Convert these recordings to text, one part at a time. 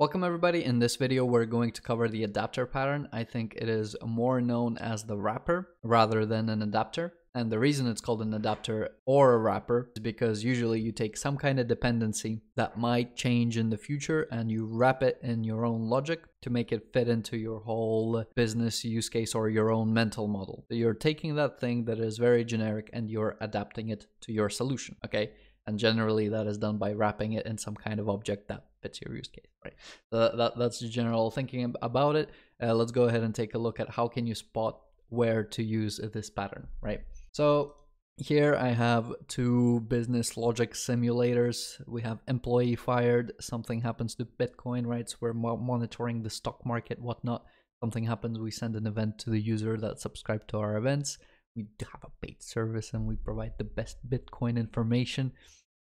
Welcome everybody. In this video, we're going to cover the adapter pattern. I think it is more known as the wrapper rather than an adapter. And the reason it's called an adapter or a wrapper is because usually you take some kind of dependency that might change in the future and you wrap it in your own logic to make it fit into your whole business use case or your own mental model. So you're taking that thing that is very generic and you're adapting it to your solution, okay? And generally that is done by wrapping it in some kind of object that fits your use case, right? So that's the general thinking about it. Let's go ahead and take a look at how can you spot where to use this pattern, right? So here I have two business logic simulators. We have employee fired, something happens to Bitcoin, right? So we're monitoring the stock market, whatnot. Something happens, we send an event to the user that subscribed to our events. We have a paid service and we provide the best Bitcoin information.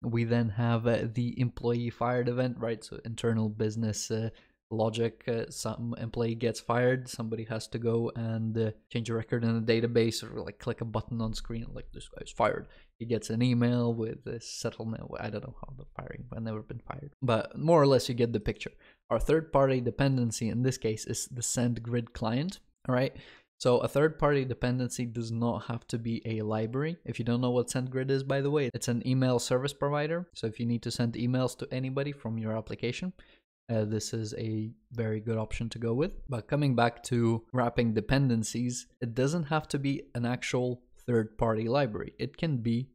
We then have the employee fired event, right? So internal business logic, some employee gets fired, somebody has to go and change a record in the database or like click a button on screen like this guy's fired. He gets an email with a settlement. I don't know how the firing, I've never been fired, but more or less you get the picture. Our third party dependency in this case is the SendGrid client, all right? So a third party dependency does not have to be a library. If you don't know what SendGrid is, by the way, it's an email service provider. So if you need to send emails to anybody from your application, this is a very good option to go with. But coming back to wrapping dependencies, it doesn't have to be an actual third-party library. It can be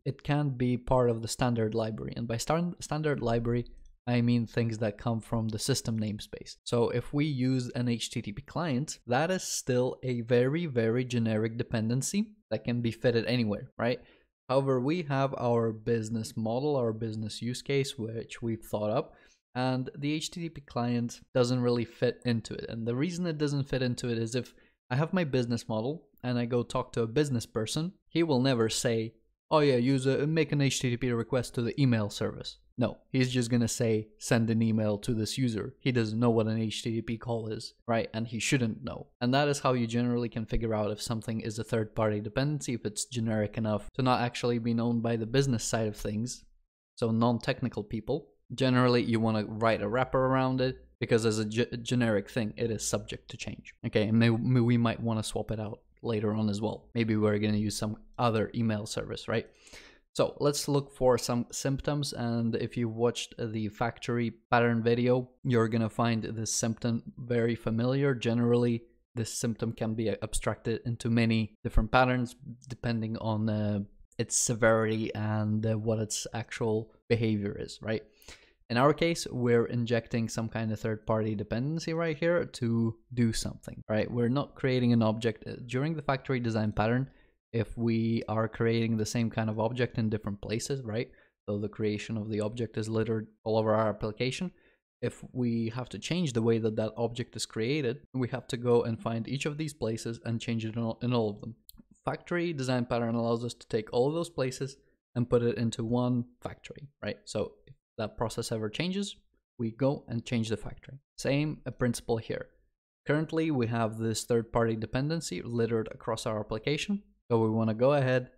part of the standard library. And by standard library, I mean things that come from the system namespace. So if we use an HTTP client, that is still a very, very generic dependency that can be fitted anywhere, right? However, we have our business model, our business use case, which we've thought up. And the HTTP client doesn't really fit into it. And the reason it doesn't fit into it is if I have my business model and I go talk to a business person, he will never say, oh yeah, make an HTTP request to the email service. No, he's just gonna say, send an email to this user. He doesn't know what an HTTP call is, right? And he shouldn't know. And that is how you generally can figure out if something is a third-party dependency, if it's generic enough to not actually be known by the business side of things, so non-technical people. Generally, you want to write a wrapper around it because as a generic thing, it is subject to change. Okay, and we might want to swap it out later on as well. Maybe we're going to use some other email service, right? So let's look for some symptoms. And if you watched the factory pattern video, you're going to find this symptom very familiar. Generally, this symptom can be abstracted into many different patterns depending on its severity and what its actual behavior is, right? In our case, we're injecting some kind of third-party dependency right here to do something, right? We're not creating an object. During the factory design pattern, if we are creating the same kind of object in different places, right? So the creation of the object is littered all over our application. If we have to change the way that that object is created, we have to go and find each of these places and change it in all of them. Factory design pattern allows us to take all of those places and put it into one factory, right? So if that process ever changes, we go and change the factory. Same principle here. Currently, we have this third-party dependency littered across our application. So we want to go ahead,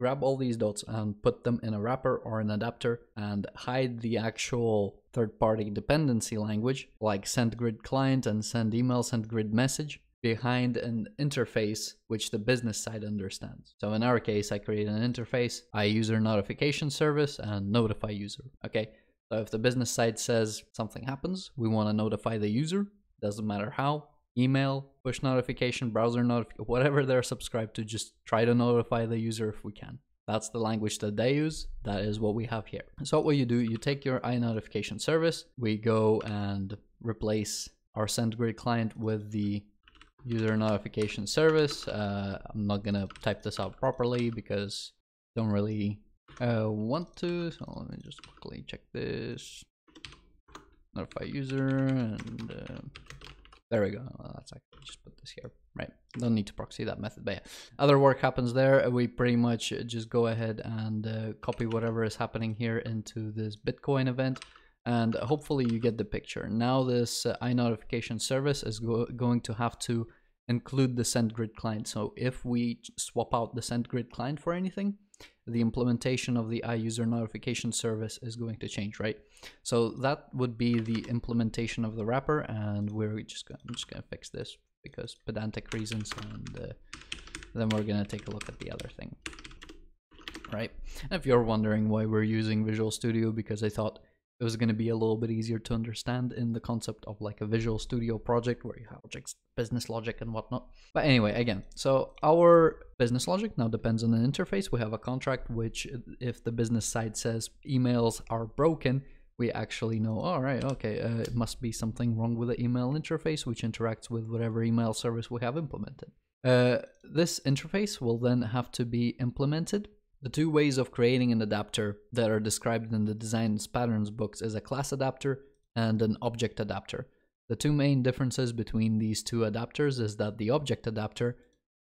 grab all these dots and put them in a wrapper or an adapter and hide the actual third-party dependency language like SendGrid client and send email, SendGrid message behind an interface which the business side understands. So in our case, I create an interface, I user notification service and notify user, okay? So if the business side says something happens, we want to notify the user, doesn't matter how, email, push notification, browser notification, whatever they're subscribed to, just try to notify the user if we can. That's the language that they use. That is what we have here. So what you do, you take your iNotification service, we go and replace our SendGrid client with the user notification service. I'm not going to type this out properly because I don't really want to. So let me just quickly check this. Notify user and there we go. Well, that's actually just put this here, right? Don't need to proxy that method, but yeah. Other work happens there. We pretty much just go ahead and copy whatever is happening here into this Bitcoin event. And hopefully you get the picture. Now this iNotification service is going to have to include the SendGrid client. So if we swap out the SendGrid client for anything, the implementation of the iUser notification service is going to change, right? So that would be the implementation of the wrapper, and we're just gonna, I'm just going to fix this because pedantic reasons, and then we're going to take a look at the other thing, right? And if you're wondering why we're using Visual Studio, because I thought it was going to be a little bit easier to understand in the concept of like a Visual Studio project where you have objects, business logic and whatnot. But anyway, again, so our business logic now depends on an interface. We have a contract, which if the business side says emails are broken, we actually know, all right, okay, it must be something wrong with the email interface, which interacts with whatever email service we have implemented. This interface will then have to be implemented. The two ways of creating an adapter that are described in the Design Patterns books is a class adapter and an object adapter. The two main differences between these two adapters is that the object adapter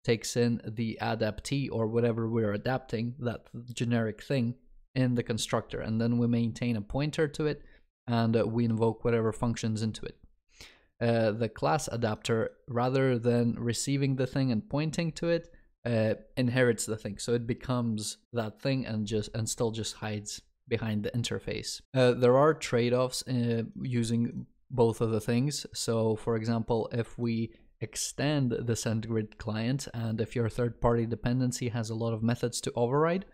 takes in the adaptee, or whatever we're adapting, that generic thing, in the constructor, and then we maintain a pointer to it and we invoke whatever functions into it. The class adapter, rather than receiving the thing and pointing to it, inherits the thing, so it becomes that thing and still just hides behind the interface. There are trade-offs using both of the things. So for example, if we extend the SendGrid client, and if your third-party dependency has a lot of methods to override,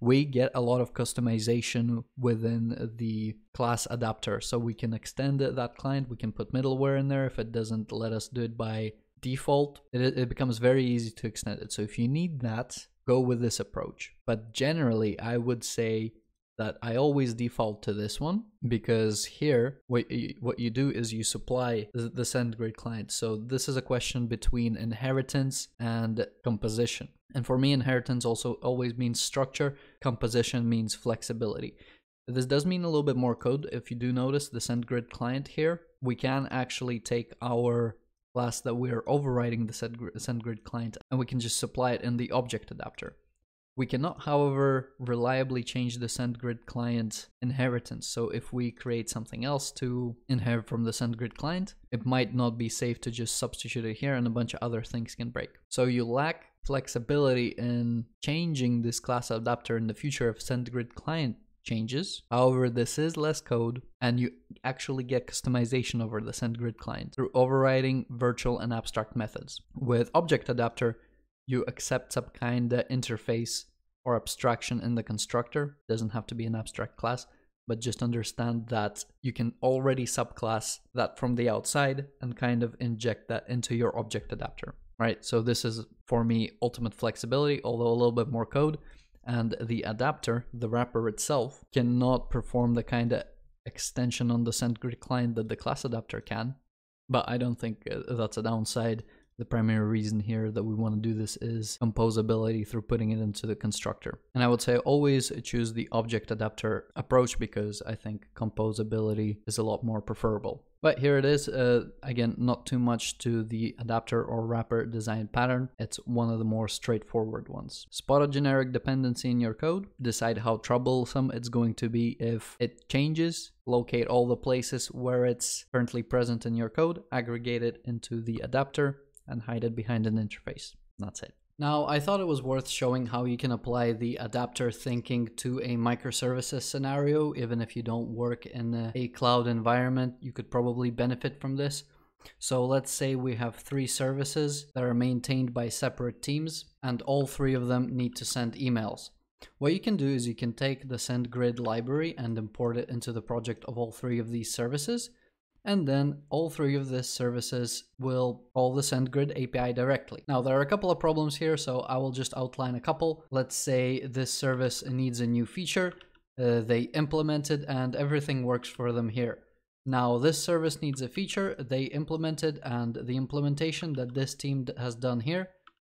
we get a lot of customization within the class adapter. So we can extend that client, we can put middleware in there if it doesn't let us do it by default. It becomes very easy to extend it. So if you need that, go with this approach. But generally, I would say that I always default to this one, because here what you do is you supply the SendGrid client. So this is a question between inheritance and composition. And for me, inheritance also always means structure. Composition means flexibility. This does mean a little bit more code. If you do notice the SendGrid client here, we can actually take our class that we are overriding the SendGrid client, and we can just supply it in the object adapter. We cannot, however, reliably change the SendGrid client inheritance. So if we create something else to inherit from the SendGrid client, it might not be safe to just substitute it here, and a bunch of other things can break. So you lack flexibility in changing this class adapter in the future if SendGrid client changes. However, this is less code, and you actually get customization over the SendGrid client through overriding virtual and abstract methods. With object adapter, you accept some kind of interface or abstraction in the constructor. It doesn't have to be an abstract class, but just understand that you can already subclass that from the outside and kind of inject that into your object adapter, right? So this is, for me, ultimate flexibility, although a little bit more code. And the adapter, the wrapper itself, cannot perform the kind of extension on the SendGrid client that the class adapter can. But I don't think that's a downside. The primary reason here that we want to do this is composability through putting it into the constructor. And I would say always choose the object adapter approach, because I think composability is a lot more preferable. But here it is. Again, not too much to the adapter or wrapper design pattern. It's one of the more straightforward ones. Spot a generic dependency in your code. Decide how troublesome it's going to be if it changes. Locate all the places where it's currently present in your code. Aggregate it into the adapter and hide it behind an interface. That's it. Now, I thought it was worth showing how you can apply the adapter thinking to a microservices scenario. Even if you don't work in a cloud environment, you could probably benefit from this. So let's say we have three services that are maintained by separate teams, and all three of them need to send emails. What you can do is you can take the SendGrid library and import it into the project of all three of these services. And then all three of these services will call the SendGrid API directly. Now, there are a couple of problems here, so I will just outline a couple. Let's say this service needs a new feature. They implement it and everything works for them here. Now, this service needs a feature. They implement it, and the implementation that this team has done here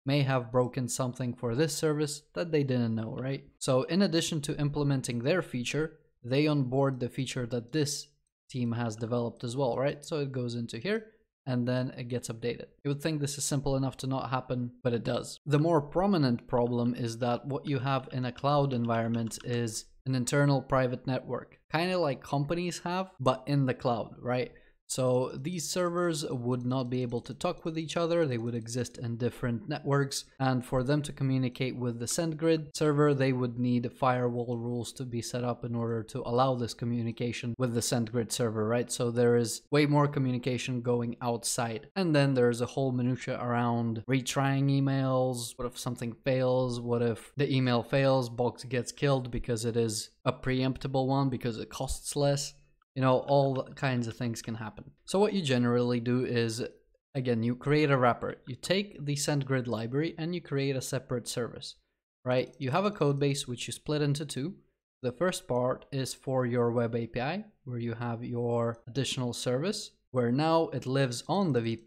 may have broken something for this service that they didn't know, right? So in addition to implementing their feature, they onboard the feature that this team has developed as well, right? So it goes into here and then it gets updated. You would think this is simple enough to not happen, but it does. The more prominent problem is that what you have in a cloud environment is an internal private network, kind of like companies have, but in the cloud, right? So these servers would not be able to talk with each other. They would exist in different networks, and for them to communicate with the SendGrid server, they would need firewall rules to be set up in order to allow this communication with the SendGrid server, right? So there is way more communication going outside. And then there's a whole minutia around retrying emails. What if something fails? What if the email fails, box gets killed because it is a preemptible one, because it costs less? You know, all kinds of things can happen. So what you generally do is, again, you create a wrapper. You take the SendGrid library and you create a separate service, right? You have a code base which you split into two. The first part is for your web API, where you have your additional service, where now it lives on the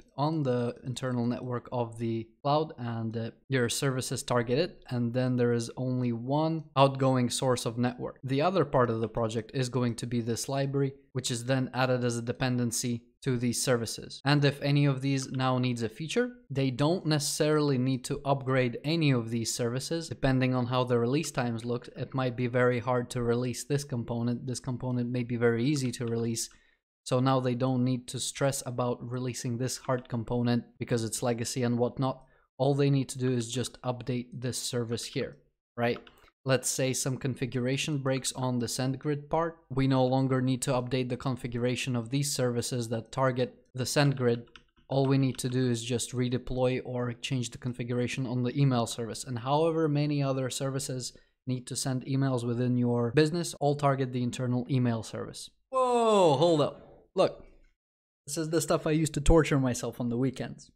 internal network of the cloud, and your service is targeted, and then there is only one outgoing source of network. The other part of the project is going to be this library, which is then added as a dependency to these services. And if any of these now needs a feature, they don't necessarily need to upgrade any of these services. Depending on how the release times look, it might be very hard to release this component. This component may be very easy to release. So now they don't need to stress about releasing this hard component because it's legacy and whatnot. All they need to do is just update this service here, right? Let's say some configuration breaks on the SendGrid part. We no longer need to update the configuration of these services that target the SendGrid. All we need to do is just redeploy or change the configuration on the email service, and however many other services need to send emails within your business all target the internal email service. Whoa, hold up. Look, this is the stuff I used to torture myself on the weekends.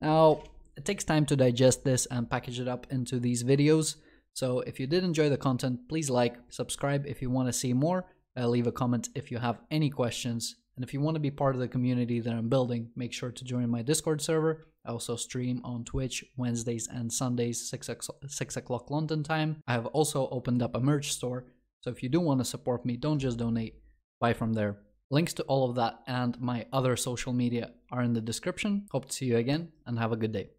Now, it takes time to digest this and package it up into these videos. So if you did enjoy the content, please like, subscribe if you want to see more, leave a comment if you have any questions. And if you want to be part of the community that I'm building, make sure to join my Discord server. I also stream on Twitch Wednesdays and Sundays, 6 o'clock London time. I have also opened up a merch store. So if you do want to support me, don't just donate, buy from there. Links to all of that and my other social media are in the description. Hope to see you again and have a good day.